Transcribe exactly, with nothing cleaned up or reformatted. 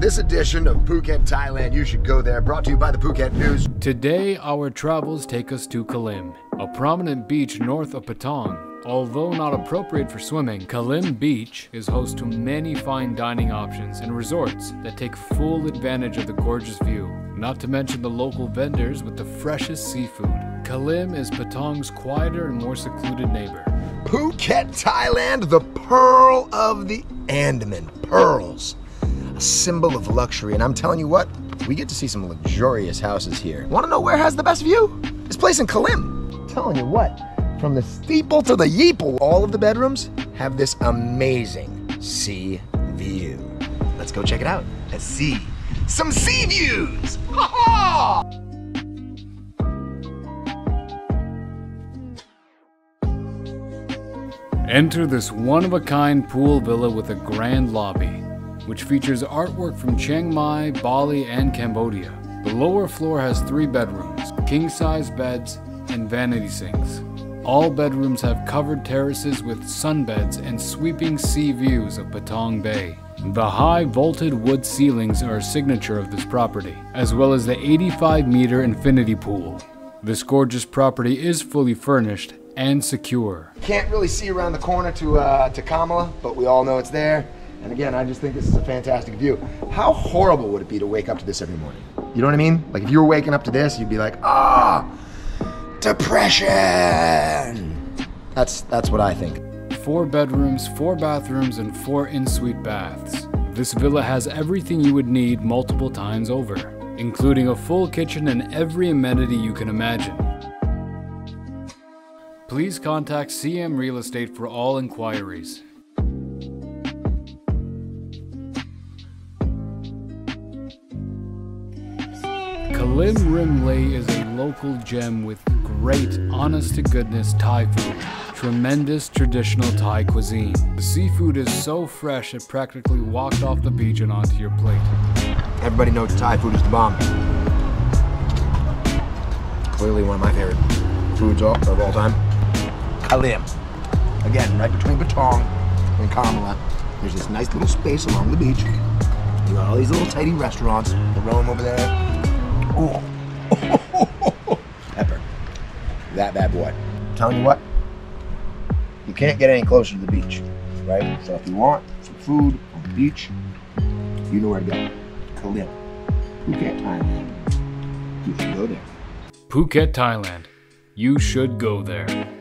On this edition of Phuket, Thailand, you should go there, brought to you by the Phuket News. Today, our travels take us to Kalim, a prominent beach north of Patong. Although not appropriate for swimming, Kalim Beach is host to many fine dining options and resorts that take full advantage of the gorgeous view, not to mention the local vendors with the freshest seafood. Kalim is Patong's quieter and more secluded neighbor. Phuket, Thailand, the pearl of the Andaman. Pearls, a symbol of luxury, and I'm telling you what, we get to see some luxurious houses here. Want to know where has the best view? This place in Kalim. I'm telling you what. From the steeple to the yeeple, all of the bedrooms have this amazing sea view. Let's go check it out. Let's see some sea views. Ha ha! Enter this one-of-a-kind pool villa with a grand lobby, which features artwork from Chiang Mai, Bali, and Cambodia. The lower floor has three bedrooms, king-size beds, and vanity sinks. All bedrooms have covered terraces with sunbeds and sweeping sea views of Patong Bay. The high vaulted wood ceilings are a signature of this property, as well as the eighty-five meter infinity pool. This gorgeous property is fully furnished and secure. Can't really see around the corner to, uh, to Kamala, but we all know it's there. And again, I just think this is a fantastic view. How horrible would it be to wake up to this every morning? You know what I mean? Like if you were waking up to this, you'd be like, ah! Depression! That's, that's what I think. Four bedrooms, four bathrooms, and four in-suite baths. This villa has everything you would need multiple times over, including a full kitchen and every amenity you can imagine. Please contact C M Real Estate for all inquiries. Kalim Rim Lay is a local gem with great, honest-to-goodness Thai food, tremendous traditional Thai cuisine. The seafood is so fresh it practically walked off the beach and onto your plate. Everybody knows Thai food is the bomb. Clearly one of my favorite foods of all time. Kalim. Again, right between Patong and Kamala, there's this nice little space along the beach. You got all these little tidy restaurants, the Rome over there. Oh. Oh, oh, oh, oh. Pepper. That bad boy. I'm telling you what, you can't get any closer to the beach, right? So if you want some food on the beach, you know where to go. Kalim. Phuket, Thailand. You should go there. Phuket, Thailand. You should go there.